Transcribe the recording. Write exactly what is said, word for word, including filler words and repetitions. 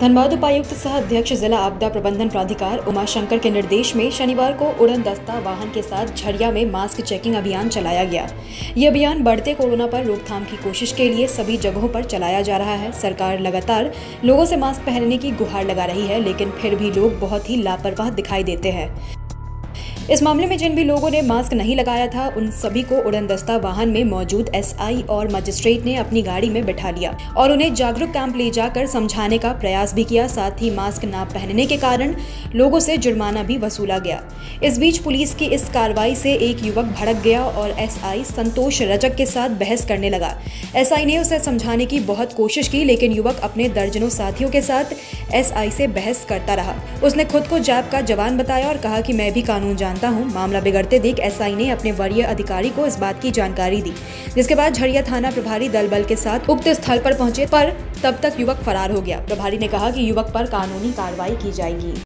धनबाद उपायुक्त सह अध्यक्ष जिला आपदा प्रबंधन प्राधिकार उमा शंकर के निर्देश में शनिवार को उड़न दस्ता वाहन के साथ झरिया में मास्क चेकिंग अभियान चलाया गया। ये अभियान बढ़ते कोरोना पर रोकथाम की कोशिश के लिए सभी जगहों पर चलाया जा रहा है। सरकार लगातार लोगों से मास्क पहनने की गुहार लगा रही है, लेकिन फिर भी लोग बहुत ही लापरवाह दिखाई देते हैं। इस मामले में जिन भी लोगों ने मास्क नहीं लगाया था, उन सभी को उड़न दस्ता वाहन में मौजूद एसआई और मजिस्ट्रेट ने अपनी गाड़ी में बैठा लिया और उन्हें जागरूक कैंप ले जाकर समझाने का प्रयास भी किया। साथ ही मास्क ना पहनने के कारण लोगों से जुर्माना भी वसूला गया। इस बीच पुलिस की इस कार्रवाई से एक युवक भड़क गया और एसआई संतोष रजक के साथ बहस करने लगा। एसआई ने उसे समझाने की बहुत कोशिश की, लेकिन युवक अपने दर्जनों साथियों के साथ एसआई से बहस करता रहा। उसने खुद को जैप का जवान बताया और कहा कि मैं भी कानून जानता हूं। मामला बिगड़ते देख एसआई ने अपने वरीय अधिकारी को इस बात की जानकारी दी, जिसके बाद झरिया थाना प्रभारी दल बल के साथ उक्त स्थल पर पहुंचे, पर तब तक युवक फरार हो गया। प्रभारी ने कहा कि युवक पर कानूनी कार्रवाई की जाएगी।